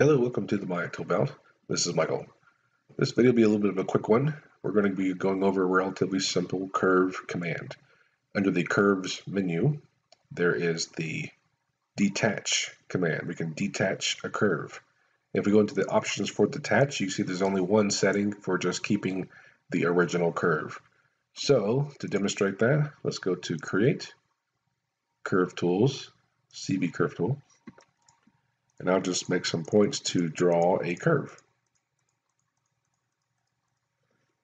Hello, welcome to the Maya Toolbelt. This is Michael. This video will be a little bit of a quick one. We're going to be going over a relatively simple curve command. Under the curves menu, there is the detach command. We can detach a curve. If we go into the options for detach, you see there's only one setting for just keeping the original curve. So to demonstrate that, let's go to Create, Curve Tools, CB Curve Tool. And I'll just make some points to draw a curve.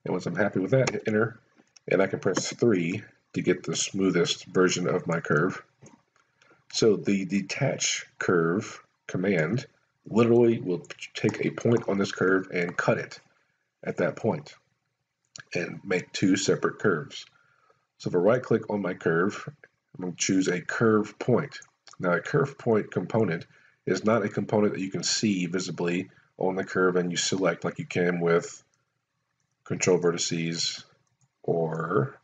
And once I'm happy with that, hit enter, and I can press 3 to get the smoothest version of my curve. So the detach curve command literally will take a point on this curve and cut it at that point and make two separate curves. So if I right click on my curve, I'm going to choose a curve point. Now a curve point component is not a component that you can see visibly on the curve and you select like you can with control vertices or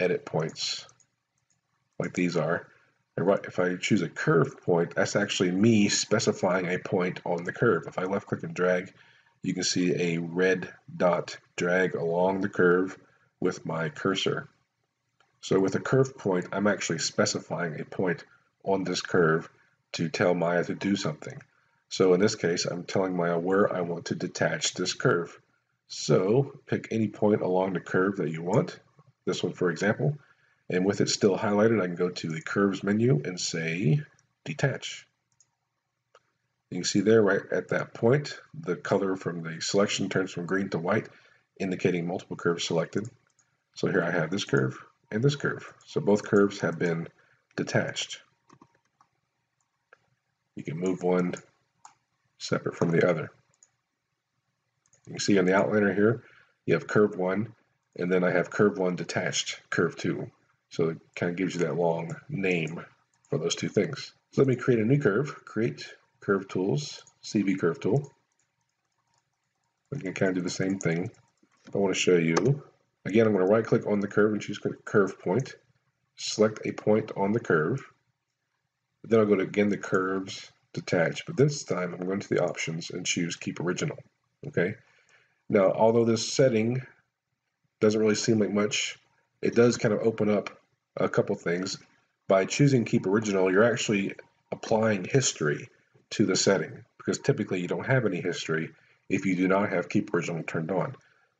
edit points like these are. If I choose a curve point, that's actually me specifying a point on the curve. If I left click and drag, you can see a red dot drag along the curve with my cursor. So with a curve point, I'm actually specifying a point on this curve to tell Maya to do something. So in this case, I'm telling Maya where I want to detach this curve. So pick any point along the curve that you want, this one for example, and with it still highlighted, I can go to the curves menu and say detach. You can see there right at that point, the color from the selection turns from green to white, indicating multiple curves selected. So here I have this curve and this curve. So both curves have been detached. You can move one separate from the other. You can see on the outliner here, you have curve 1, and then I have curve 1 detached, curve 2. So it kind of gives you that long name for those two things. So let me create a new curve. Create, Curve Tools, CV Curve Tool. We can kind of do the same thing. I want to show you. Again, I'm going to right click on the curve and choose curve point. Select a point on the curve. Then I'll go to, again, the curves, detach, but this time I'm going to the options and choose keep original, okay? Now, although this setting doesn't really seem like much, it does kind of open up a couple things. By choosing keep original, you're actually applying history to the setting because typically you don't have any history if you do not have keep original turned on.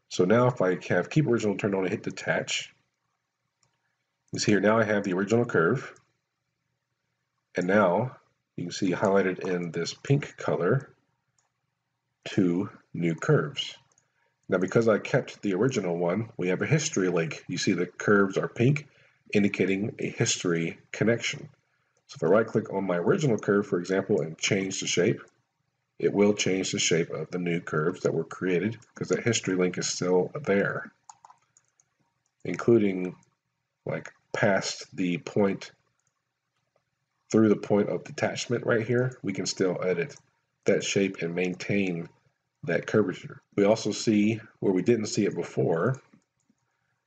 So now if I have keep original turned on and hit detach, you see here now I have the original curve. And now you can see highlighted in this pink color, 2 new curves. Now because I kept the original one, we have a history link. You see the curves are pink, indicating a history connection. So if I right click on my original curve, for example, and change the shape, it will change the shape of the new curves that were created because that history link is still there, including like past the point through the point of detachment right here, we can still edit that shape and maintain that curvature. We also see, where we didn't see it before,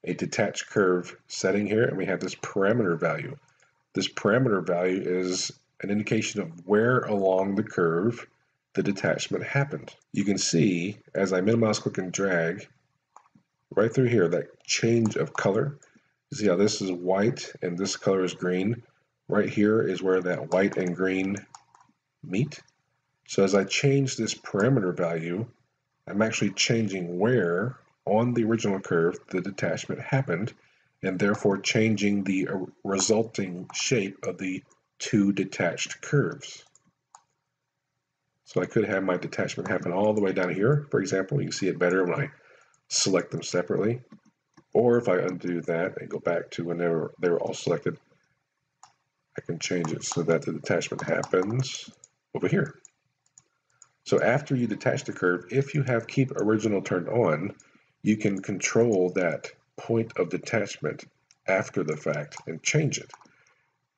a detached curve setting here, and we have this parameter value. This parameter value is an indication of where along the curve the detachment happened. You can see, as I minimize, click, and drag, right through here, that change of color. You see how this is white and this color is green. Right here is where that white and green meet. So as I change this parameter value, I'm actually changing where on the original curve the detachment happened, and therefore changing the resulting shape of the 2 detached curves. So I could have my detachment happen all the way down here, for example. You can see it better when I select them separately. Or if I undo that and go back to when they were all selected, I can change it so that the detachment happens over here. So after you detach the curve, if you have keep original turned on, you can control that point of detachment after the fact and change it.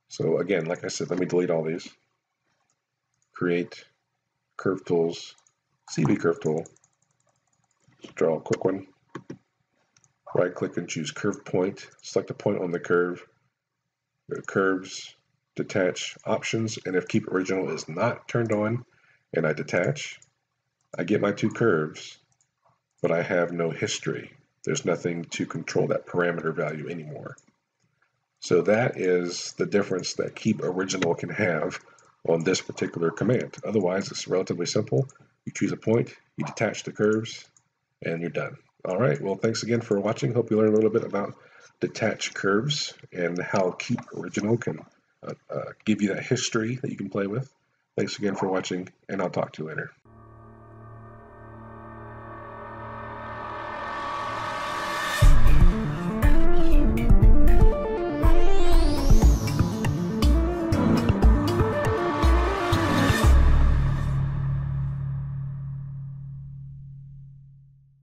So again, like I said, let me delete all these. Create, Curve Tools, CV Curve Tool. Let's draw a quick one. Right click and choose curve point. Select a point on the curve. Go to curves, detach, options, and if keep original is not turned on and I detach, I get my two curves, but I have no history. There's nothing to control that parameter value anymore. So that is the difference that keep original can have on this particular command. Otherwise, it's relatively simple. You choose a point, you detach the curves, and you're done. All right, well, thanks again for watching. Hope you learned a little bit about detached curves and how keep original can give you that history that you can play with. Thanks again for watching, and I'll talk to you later.